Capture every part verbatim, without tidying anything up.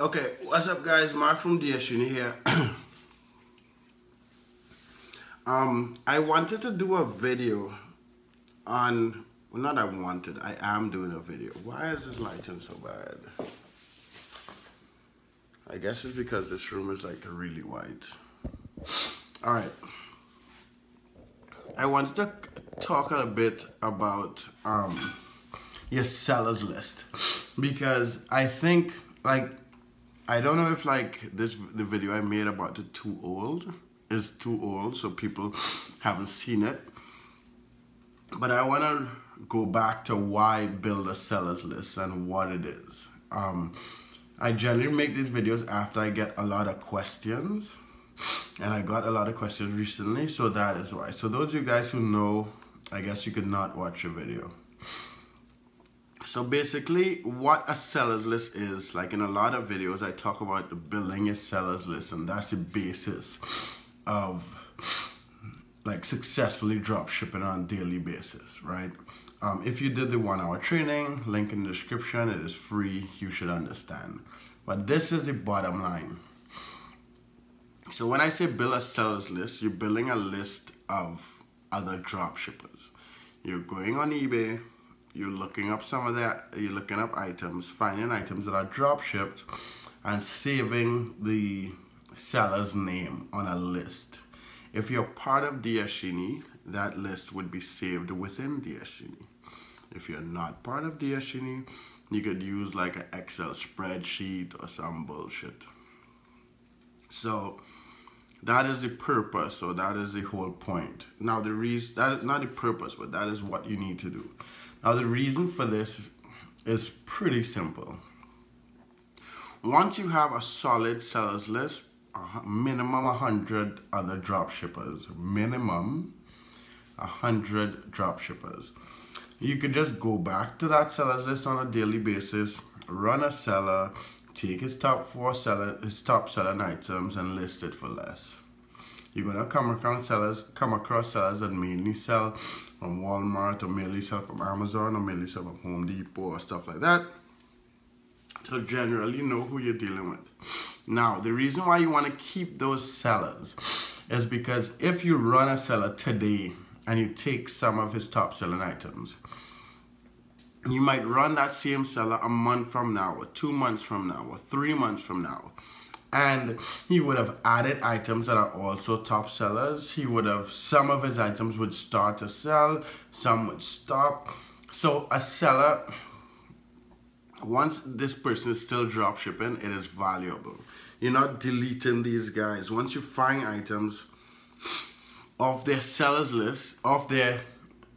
Okay, what's up guys, Mark from DsGenie here. um, I wanted to do a video on, well not I wanted, I am doing a video. Why is this lighting so bad? I guess it's because this room is like really white. Alright, I wanted to talk a bit about um, your seller's list. Because I think, like, I don't know if like this the video I made about the too old is too old, so people haven't seen it. But I want to go back to why build a seller's list and what it is. Um, I generally make these videos after I get a lot of questions, and I got a lot of questions recently, so that is why. So those of you guys who know, I guess you could not watch a video. So basically what a seller's list is, like in a lot of videos I talk about building a seller's list, and that's the basis of like successfully drop shipping on a daily basis, right? Um, if you did the one hour training, link in the description, it is free, you should understand. But this is the bottom line. So when I say build a seller's list, you're building a list of other drop shippers. You're going on eBay, you're looking up some of that, you're looking up items, finding items that are drop shipped, and saving the seller's name on a list. If you're part of DsGenie, that list would be saved within DsGenie. If you're not part of DsGenie, you could use like an Excel spreadsheet or some bullshit. So that is the purpose, so that is the whole point. Now the reason, that is not the purpose, but that is what you need to do. Now the reason for this is pretty simple. Once you have a solid sellers list, a minimum one hundred other drop shippers, minimum one hundred drop shippers. You could just go back to that sellers list on a daily basis, run a seller, take his top four seller, his top selling items and list it for less. You're gonna come across sellers, come across sellers that mainly sell from Walmart or mainly sell from Amazon or mainly sell from Home Depot or stuff like that. So generally know who you're dealing with. Now, the reason why you wanna keep those sellers is because if you run a seller today and you take some of his top selling items, you might run that same seller a month from now or two months from now or three months from now. And he would have added items that are also top sellers. He would have, some of his items would start to sell, some would stop. So a seller, once this person is still drop shipping, it is valuable. You're not deleting these guys. Once you find items of their sellers list, of their,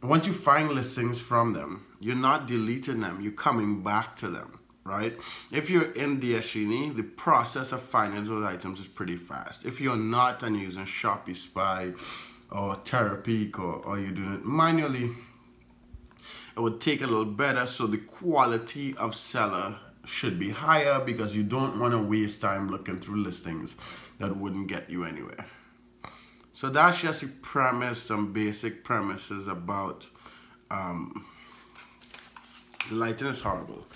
once you find listings from them, you're not deleting them, you're coming back to them. Right? If you're in DsGenie, the process of finding those items is pretty fast. If you're not and you're using Sharpie Spy or Therapeek or, or you're doing it manually, it would take a little better. So the quality of seller should be higher because you don't want to waste time looking through listings that wouldn't get you anywhere. So that's just a premise, some basic premises about um, the lighting is horrible.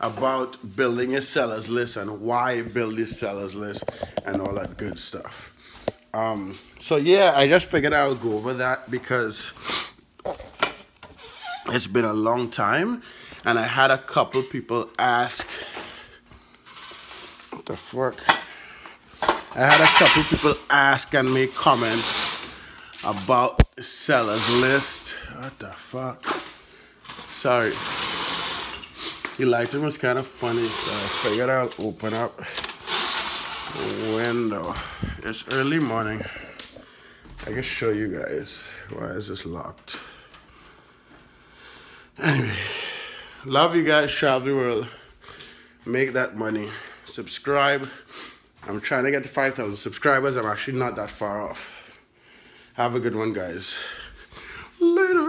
About building a seller's list and why build a seller's list and all that good stuff. Um, so yeah, I just figured I'll go over that because it's been a long time and I had a couple people ask, what the fuck? I had a couple people ask and make comments about seller's list. What the fuck? Sorry. The lighting was kind of funny, so I figured I'll open up the window. It's early morning. I can show you guys. Why is this locked? Anyway, love you guys, travel the world. Make that money. Subscribe. I'm trying to get to five thousand subscribers. I'm actually not that far off. Have a good one, guys. Later.